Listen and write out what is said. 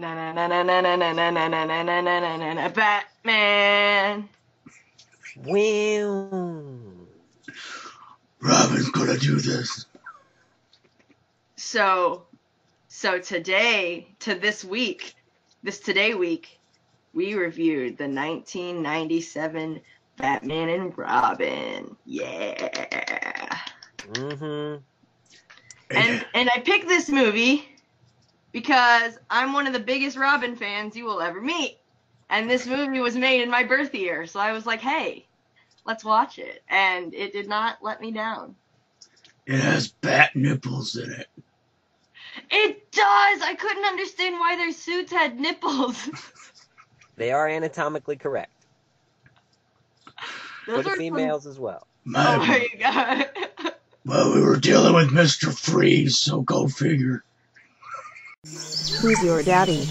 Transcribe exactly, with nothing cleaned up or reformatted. Na na na na na na na na na na na na na na Batman. Well, Robin's gonna do this. So, so today, to this week, this today week, we reviewed the nineteen ninety-seven Batman and Robin. Yeah. Mhm. And and I picked this movie because I'm one of the biggest Robin fans you will ever meet. And this movie was made in my birth year, so I was like, hey, let's watch it. And it did not let me down. It has bat nipples in it. It does! I couldn't understand why their suits had nipples. They are anatomically correct. Those For the females some... as well. My, oh my god. Well, we were dealing with Mister Freeze, so go figure. Who's your daddy?